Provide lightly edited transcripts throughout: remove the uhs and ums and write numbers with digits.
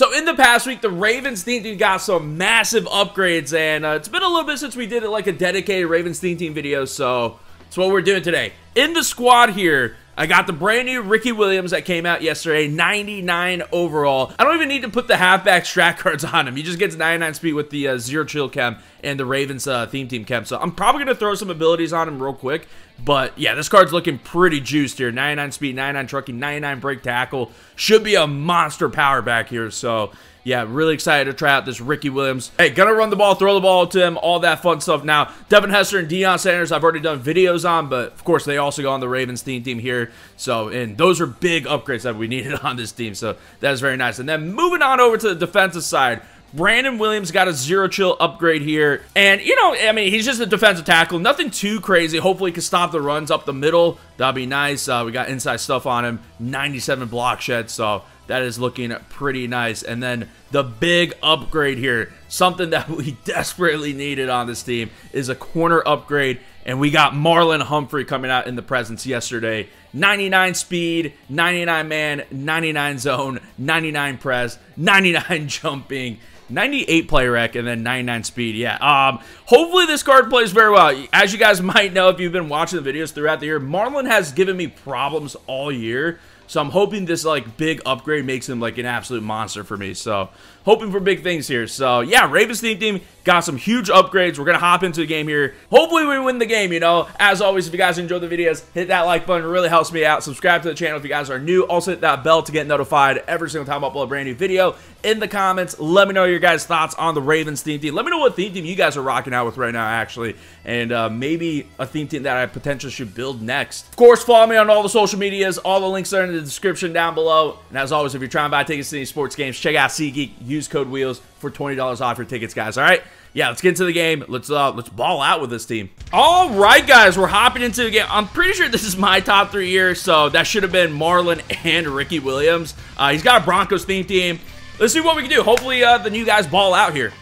So in the past week, the Ravens theme team got some massive upgrades, and it's been a little bit since we did like a dedicated Ravens theme team video, so that's what we're doing today. In the squad here, I got the brand new Ricky Williams that came out yesterday, 99 overall. I don't even need to put the halfback strat cards on him. He just gets 99 speed with the Zero Chill chem and the Ravens theme team chem. So I'm probably going to throw some abilities on him real quick. But yeah, this card's looking pretty juiced here. 99 speed, 99 trucking, 99 break tackle. Should be a monster power back here. So yeah, really excited to try out this Ricky Williams. Hey, gonna run the ball, throw the ball to him, all that fun stuff now. Devin Hester and Deion Sanders, I've already done videos on, but of course they also go on the Ravens theme team here. So, and those are big upgrades that we needed on this team. So that is very nice. And then moving on over to the defensive side, Brandon Williams got a Zero Chill upgrade here. And, you know, I mean, he's just a defensive tackle. Nothing too crazy. Hopefully he can stop the runs up the middle. That'd be nice. We got inside stuff on him. 97 block shed, so that is looking pretty nice. And then the big upgrade here, something that we desperately needed on this team, is a corner upgrade. And we got Marlon Humphrey coming out in the presence yesterday. 99 speed, 99 man, 99 zone, 99 press, 99 jumping, 98 play rec, and then 99 speed. Yeah, hopefully this card plays very well. As you guys might know if you've been watching the videos throughout the year, Marlon has given me problems all year. So I'm hoping this like big upgrade makes him like an absolute monster for me. So hoping for big things here. So yeah, Ravens team got some huge upgrades. We're gonna hop into the game here. Hopefully we win the game, you know. As always, if you guys enjoy the videos, hit that like button. It really helps me out. Subscribe to the channel if you guys are new. Also hit that bell to get notified every single time I upload a brand new video. In the comments, let me know your guys' thoughts on the Ravens team. Let me know what theme team you guys are rocking out with right now, actually. And maybe a theme team that I potentially should build next. Of course, follow me on all the social medias. All the links are in the description down below, and as always, if you're trying to buy tickets to any sports games, check out SeatGeek. Use code Wheels for $20 off your tickets, guys. All right, yeah, let's get into the game. Let's ball out with this team. All right, guys, we're hopping into the game. I'm pretty sure this is my top 3 year, so that should have been Marlon and Ricky Williams. He's got a Broncos theme team. Let's see what we can do. Hopefully, the new guys ball out here.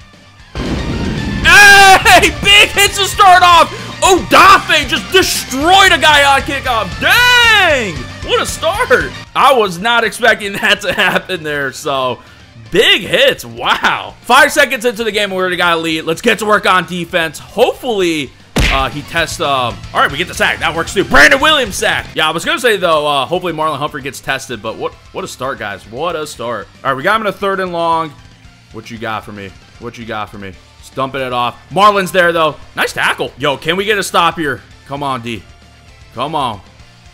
Hey, big hits to start off. Odafe just destroyed a guy on kickoff. Dang! What a start. I was not expecting that to happen there, so big hits. Wow. 5 seconds into the game, we already got a lead. Let's get to work on defense. Hopefully, he tests. All right, we get the sack. That works too. Brandon Williams sack. Yeah, I was going to say, though, hopefully Marlon Humphrey gets tested, but what a start, guys. What a start. All right, we got him in a 3rd and long. What you got for me? What you got for me? Just dumping it off. Marlon's there, though. Nice tackle. Yo, can we get a stop here? Come on, D. Come on.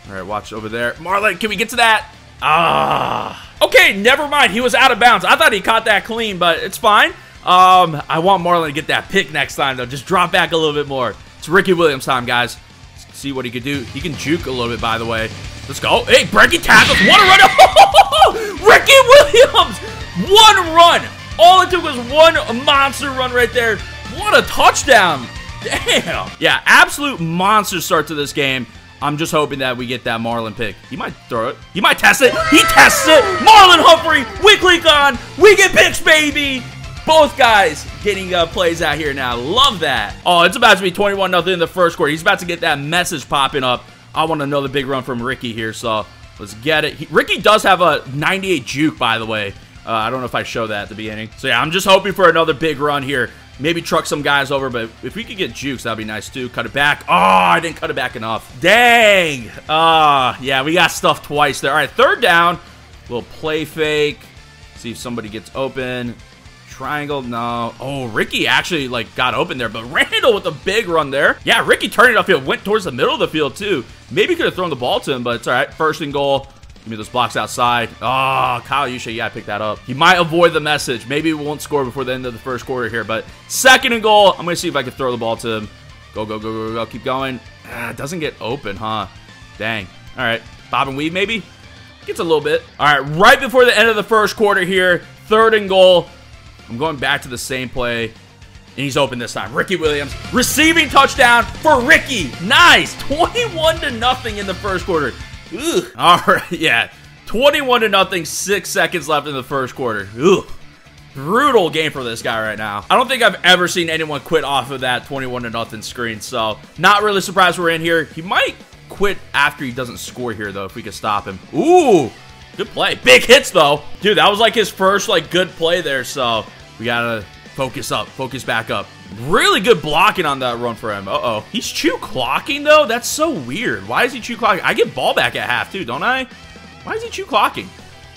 All right, watch over there. Marlon, can we get to that? Ah. Okay, never mind. He was out of bounds. I thought he caught that clean, but it's fine. I want Marlon to get that pick next time, though. Just drop back a little bit more. It's Ricky Williams time, guys. Let's see what he could do. He can juke a little bit, by the way. Let's go. Hey, breaking tackles. What a run. Ricky Williams. One run. All it took was one monster run right there. What a touchdown. Damn. Yeah, absolute monster start to this game. I'm just hoping that we get that Marlon pick. He might throw it. He might test it. He tests it. Marlon Humphrey. Weak link on. We get picks, baby. Both guys getting plays out here now. Love that. Oh, it's about to be 21-0 in the first quarter. He's about to get that message popping up. I want another big run from Ricky here, so let's get it. Ricky does have a 98 juke, by the way. I don't know if I show that at the beginning. So, yeah, I'm just hoping for another big run here. Maybe truck some guys over, but if we could get jukes, that'd be nice, too. Cut it back. Oh, I didn't cut it back enough. Dang. Yeah, we got stuffed twice there. All right, 3rd down. Little play fake. See if somebody gets open. Triangle, no. Oh, Ricky actually, like, got open there, but Randall with a big run there. Yeah, Ricky turned it upfield. Went towards the middle of the field, too. Maybe could have thrown the ball to him, but it's all right. 1st and goal. Give me those blocks outside. Oh, Kyle Yusha, you gotta pick that up. He might avoid the message. Maybe we won't score before the end of the first quarter here, but 2nd and goal. I'm gonna see if I can throw the ball to him. Go, go, go, go, go. Keep going. Doesn't get open, huh? Dang. All right. Bob and weave, maybe? Gets a little bit. All right, right before the end of the first quarter here. 3rd and goal. I'm going back to the same play, and he's open this time. Ricky Williams. Receiving touchdown for Ricky. Nice. 21-0 in the first quarter. Ugh. All right, yeah, 21-0, 6 seconds left in the first quarter. Ugh. Brutal game for this guy right now. I don't think I've ever seen anyone quit off of that 21-0 screen, so not really surprised we're in here. He might quit after he doesn't score here, though, if we could stop him. Ooh, Good play. Big hits, though. Dude, that was like his first like good play there, so we gotta focus up. Focus back up. Really good blocking on that run for him. Uh-oh. He's chew clocking, though? That's so weird. Why is he chew clocking? I get ball back at half, too, don't I? Why is he chew clocking?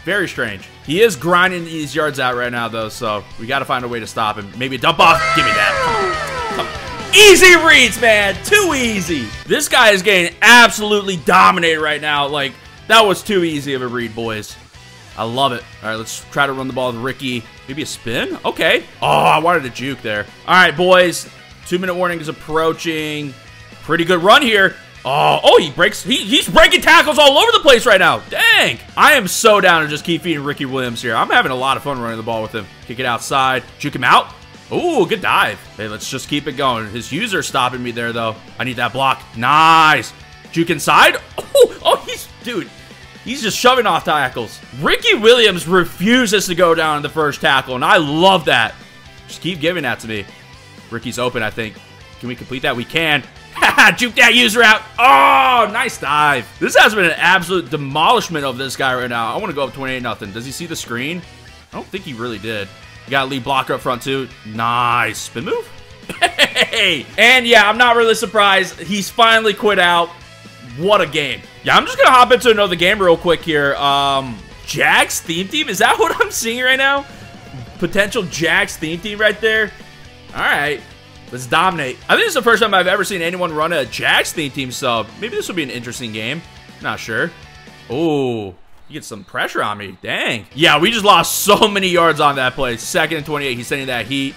Very strange. He is grinding these yards out right now, though, so we gotta find a way to stop him. Maybe a dump off. Give me that. Come on. Easy reads, man. Too easy. This guy is getting absolutely dominated right now. Like, that was too easy of a read, boys. I love it. All right, let's try to run the ball with Ricky. Maybe a spin? Okay. Oh, I wanted to juke there. All right, boys. 2-minute warning is approaching. Pretty good run here. Oh, he breaks. He's breaking tackles all over the place right now. Dang. I am so down to just keep feeding Ricky Williams here. I'm having a lot of fun running the ball with him. Kick it outside. Juke him out. Ooh, good dive. Hey, let's just keep it going. His user stopping me there, though. I need that block. Nice. Juke inside. Oh, he's just shoving off tackles. Ricky Williams refuses to go down in the first tackle, and I love that. Just keep giving that to me. Ricky's open, I think. Can we complete that? We can. Juke that user out. Oh, nice dive. This has been an absolute demolishment of this guy right now. I want to go up 28-0. Does he see the screen? I don't think he really did. You got a lead blocker up front, too. Nice. Spin move. Hey. And, yeah, I'm not really surprised. He's finally quit out. What a game. Yeah, I'm just going to hop into another game real quick here. Jags theme team? Is that what I'm seeing right now? Potential Jags theme team right there? All right. Let's dominate. I think this is the first time I've ever seen anyone run a Jags theme team sub. Maybe this will be an interesting game. Not sure. Oh. You get some pressure on me. Dang. Yeah, we just lost so many yards on that play. 2nd and 28. He's sending that heat.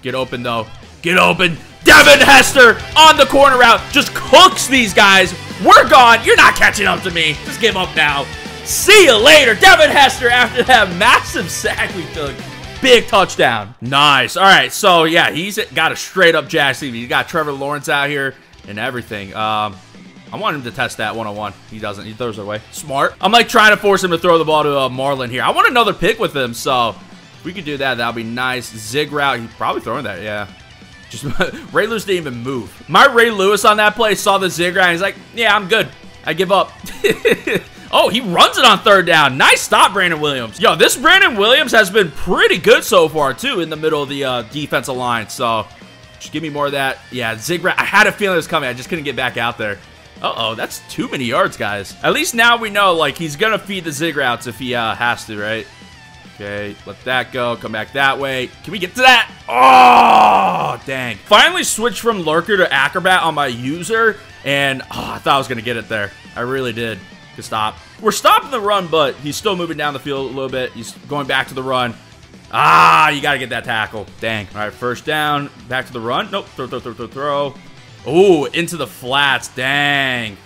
Get open, though. Get open. Devin Hester on the corner route. Just cooks these guys. We're gone. You're not catching up to me. Just give up now. See you later. Devin Hester after that massive sack we took. Big touchdown. Nice. All right. So, yeah, he's got a straight-up Jags team. He's got Trevor Lawrence out here and everything. I want him to test that one-on-one. He doesn't. He throws it away. Smart. I'm, like, trying to force him to throw the ball to Marlon here. I want another pick with him, so if we could do that, that'll be nice. Zig route. He's probably throwing that, yeah. Just Ray Lewis didn't even move. My Ray Lewis on that play saw the zig route, and he's like, yeah, I'm good. I give up. Oh, he runs it on 3rd down. Nice stop, Brandon Williams. Yo, this Brandon Williams has been pretty good so far, too, in the middle of the defensive line, so just give me more of that. Yeah, zig route. I had a feeling it was coming. I just couldn't get back out there. Uh-oh, that's too many yards, guys. At least now we know, like, he's going to feed the zig routes if he has to, right? Okay, let that go. Come back that way. Can we get to that? Oh, dang. Finally switched from Lurker to Acrobat on my user, and I thought I was going to get it there. I really did. Good stop. We're stopping the run, but he's still moving down the field a little bit. He's going back to the run. Ah, you got to get that tackle. Dang. All right, 1st down. Back to the run. Nope. Throw. Oh, into the flats. Dang.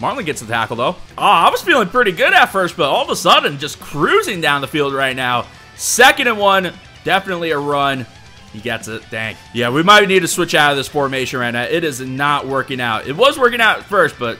Marlon gets the tackle, though. Oh, I was feeling pretty good at first, but all of a sudden, just cruising down the field right now. 2nd and 1. Definitely a run. He gets it. Dang. Yeah, we might need to switch out of this formation right now. It is not working out. It was working out at first, but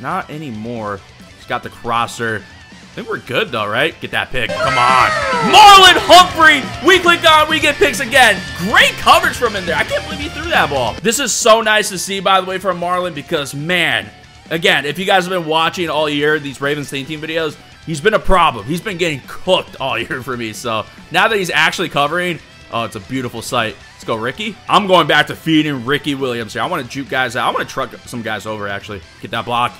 not anymore. He's got the crosser. I think we're good, though, right? Get that pick. Come on. Marlon Humphrey. We click on. We get picks again. Great coverage from him there. I can't believe he threw that ball. This is so nice to see, by the way, from Marlon because, man, again, if you guys have been watching all year these Ravens theme team videos, he's been a problem. He's been getting cooked all year for me. So now that he's actually covering, oh, it's a beautiful sight. Let's go, Ricky. I'm going back to feeding Ricky Williams here. I want to juke guys out. I want to truck some guys over, actually. Get that block.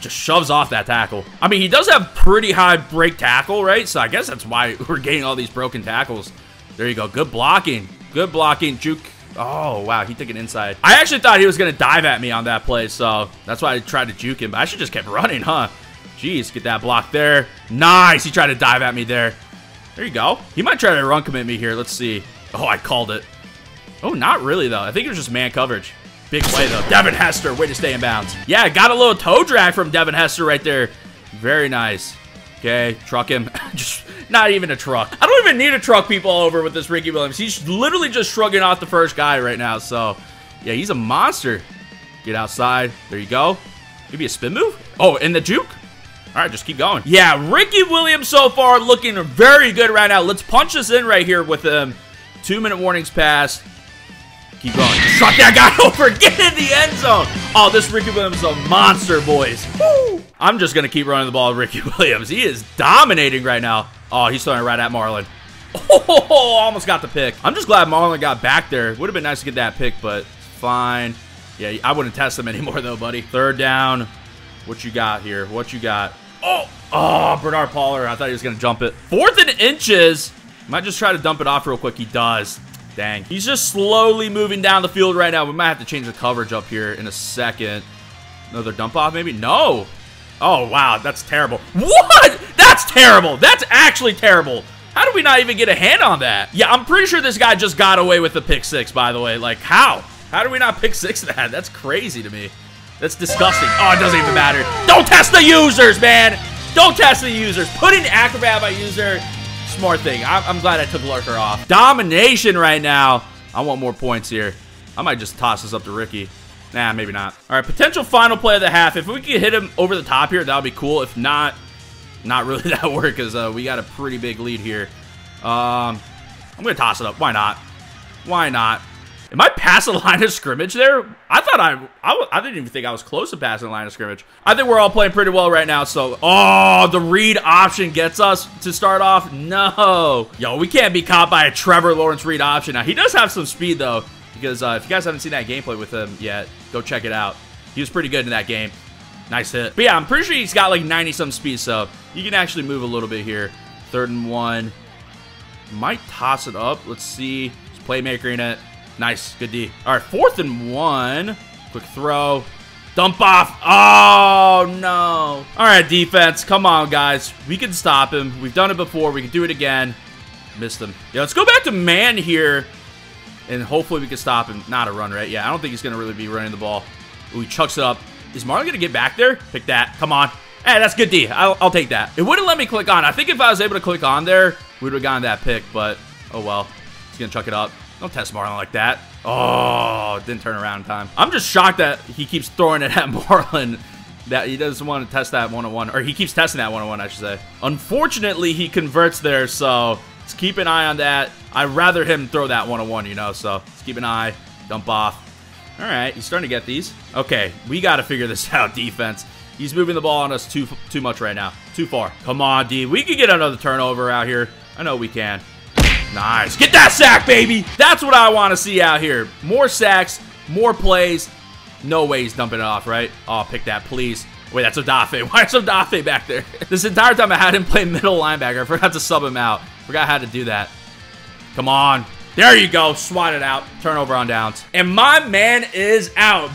Just shoves off that tackle. I mean, he does have pretty high break tackle, right? So I guess that's why we're getting all these broken tackles. There you go. Good blocking. Good blocking. Juke. Oh, wow. He took it inside. I actually thought he was going to dive at me on that play, so that's why I tried to juke him. But I should just kept running, huh? Jeez, get that block there. Nice. He tried to dive at me there. There you go. He might try to run commit me here. Let's see. Oh, I called it. Oh, not really, though. I think it was just man coverage. Big play, though. Devin Hester, way to stay in bounds. Yeah, got a little toe drag from Devin Hester right there. Very nice. Okay, truck him. Just not even a truck. I don't even need to truck people all over with this Ricky Williams. He's literally just shrugging off the first guy right now. So, yeah, he's a monster. Get outside. There you go. Maybe a spin move? Oh, and the juke? All right, just keep going. Yeah, Ricky Williams so far looking very good right now. Let's punch this in right here with him. 2-minute warnings passed. Keep going. Shut that guy over. Get in the end zone. Oh, this Ricky Williams is a monster, boys. Woo! I'm just going to keep running the ball with Ricky Williams. He is dominating right now. Oh, he's throwing right at Marlon. Oh, almost got the pick. I'm just glad Marlon got back there. Would have been nice to get that pick, but fine. Yeah, I wouldn't test him anymore, though, buddy. Third down. What you got here? What you got? Oh, oh, Bernard Pollard. I thought he was going to jump it. 4th and inches. Might just try to dump it off real quick. He does. Dang. He's just slowly moving down the field right now. We might have to change the coverage up here in a second. Another dump off, maybe? No. Oh, wow. That's terrible. What? That's terrible. That's actually terrible. How did we not even get a hand on that? Yeah, I'm pretty sure this guy just got away with the pick six, by the way. Like, how? How did we not pick six that? That's crazy to me. That's disgusting. Oh, it doesn't even matter. Don't test the users, man. Don't test the users. Put in Acrobat by user. Smart thing. I'm glad I took Lurker off. Domination right now. I want more points here. I might just toss this up to Ricky. Nah, maybe not. All right, potential final play of the half. If we could hit him over the top here, that would be cool. If not, not really that work because we got a pretty big lead here. I'm going to toss it up. Why not? Why not? Am I past the line of scrimmage there? I thought I didn't even think I was close to passing the line of scrimmage. I think we're all playing pretty well right now. So, oh, the read option gets us to start off. No. Yo, we can't be caught by a Trevor Lawrence read option. Now, he does have some speed, though, because if you guys haven't seen that gameplay with him yet, go check it out. He was pretty good in that game. Nice hit. But, yeah, I'm pretty sure he's got, like, 90-some speed, so you can actually move a little bit here. 3rd and 1. Might toss it up. Let's see. He's playmaking it. Nice. Good D. All right. 4th and 1. Quick throw. Dump off. Oh, no. All right, defense. Come on, guys. We can stop him. We've done it before. We can do it again. Missed him. Yeah, let's go back to man here, and hopefully we can stop him. Not a run, right? Yeah, I don't think he's going to really be running the ball. Ooh, he chucks it up. Is Marlon going to get back there? Pick that. Come on. Hey, that's good D. I'll take that. It wouldn't let me click on. I think if I was able to click on there, we would have gotten that pick, but oh, well. He's going to chuck it up. Don't test Marlon like that. Oh, didn't turn around in time. I'm just shocked that he keeps throwing it at Marlon, that he doesn't want to test that one-on-one. Or he keeps testing that one-on-one, I should say. Unfortunately, he converts there, so let's keep an eye on that. I'd rather him throw that one-on-one, you know, so let's keep an eye. Dump off. All right, he's starting to get these. Okay, we got to figure this out, defense. He's moving the ball on us too much right now. Too far. Come on, D. We could get another turnover out here. I know we can. Nice. Get that sack, baby. That's what I want to see out here. More sacks, more plays. No way he's dumping it off, right? Oh, pick that, please. Wait, that's Odafe. Why is Odafe back there? This entire time I had him play middle linebacker. I forgot to sub him out. Forgot how to do that. Come on. There you go. Swat it out. Turnover on downs. And my man is out.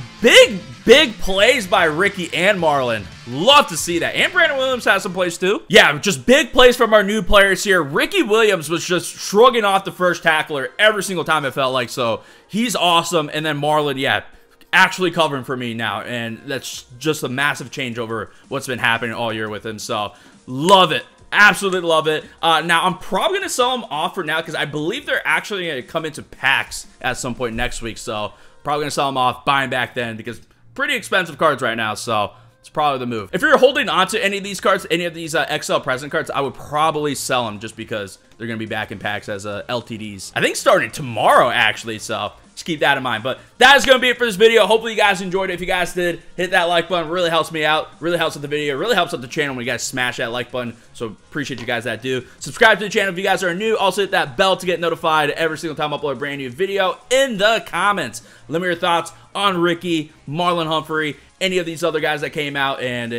Big plays by Ricky and Marlon. Love to see that. And Brandon Williams has some plays too. Yeah, just big plays from our new players here. Ricky Williams was just shrugging off the first tackler every single time, it felt like. So he's awesome. And then Marlon, yeah, actually covering for me now. And that's just a massive change over what's been happening all year with him. So love it. Absolutely love it. Now, I'm probably going to sell them off for now because I believe they're actually going to come into packs at some point next week. So probably going to sell them off, buy them back then because pretty expensive cards right now, so it's probably the move. If you're holding on to any of these cards, any of these XL present cards, I would probably sell them just because they're going to be back in packs as LTDs. I think starting tomorrow, actually, so just keep that in mind. But that is going to be it for this video. Hopefully, you guys enjoyed it. If you guys did, hit that like button. Really helps me out. Really helps out the video. Really helps out the channel when you guys smash that like button. So appreciate you guys that do. Subscribe to the channel if you guys are new. Also, hit that bell to get notified every single time I upload a brand new video. In the comments, let me know your thoughts on Ricky, Marlon Humphrey, any of these other guys that came out, and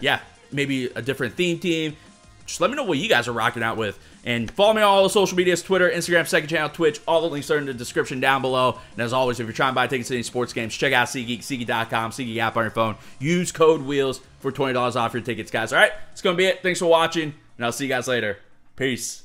yeah, maybe a different theme team. Just let me know what you guys are rocking out with. And follow me on all the social medias, Twitter, Instagram, second channel, Twitch. All the links are in the description down below. And as always, if you're trying to buy tickets to any sports games, check out SeatGeek, SeatGeek.com, SeatGeek app on your phone. Use code WHEELS for $20 off your tickets, guys. All right, that's going to be it. Thanks for watching, and I'll see you guys later. Peace.